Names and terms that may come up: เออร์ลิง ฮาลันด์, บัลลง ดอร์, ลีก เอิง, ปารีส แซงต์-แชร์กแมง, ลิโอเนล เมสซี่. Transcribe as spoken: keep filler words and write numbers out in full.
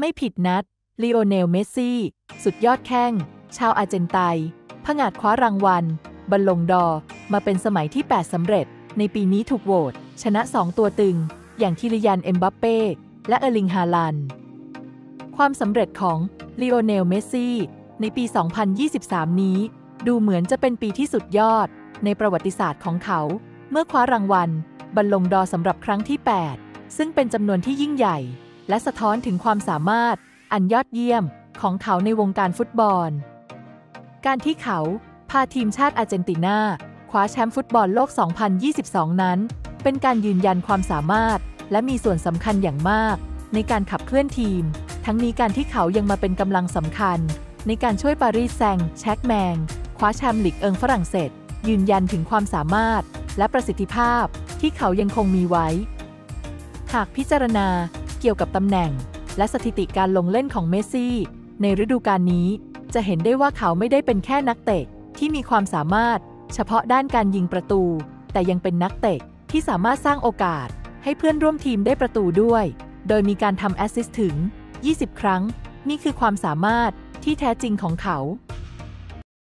ไม่ผิดนัดลีโอเนลเมสซี่สุดยอดแข้งชาวอาร์เจนไตน์ผงาดคว้ารางวัลบัลลงดอร์มาเป็นสมัยที่แปดสำเร็จในปีนี้ถูกโหวตชนะสองตัวตึงอย่างคิลิยันเอ็มบัปเป้และเออร์ลิงฮาลันด์ความสำเร็จของลีโอเนลเมสซี่ในปีสองพันยี่สิบสามนี้ดูเหมือนจะเป็นปีที่สุดยอดในประวัติศาสตร์ของเขาเมื่อคว้ารางวัลบัลลงดอร์สำหรับครั้งที่แปดซึ่งเป็นจำนวนที่ยิ่งใหญ่และสะท้อนถึงความสามารถอันยอดเยี่ยมของเขาในวงการฟุตบอลการที่เขาพาทีมชาติอาร์เจนตินาคว้าแชมป์ฟุตบอลโลกสองพันยี่สิบสองนั้นเป็นการยืนยันความสามารถและมีส่วนสำคัญอย่างมากในการขับเคลื่อนทีมทั้งนี้การที่เขายังมาเป็นกำลังสำคัญในการช่วยปารีสแซงต์แชร์กแมงคว้าแชมป์ลีกเอิงฝรั่งเศสยืนยันถึงความสามารถและประสิทธิภาพที่เขายังคงมีไว้หากพิจารณาเกี่ยวกับตำแหน่งและสถิติการลงเล่นของเมสซี่ในฤดูกาลนี้จะเห็นได้ว่าเขาไม่ได้เป็นแค่นักเตะที่มีความสามารถเฉพาะด้านการยิงประตูแต่ยังเป็นนักเตะที่สามารถสร้างโอกาสให้เพื่อนร่วมทีมได้ประตูด้วยโดยมีการทำแอสซิสต์ถึงยี่สิบครั้งนี่คือความสามารถที่แท้จริงของเขา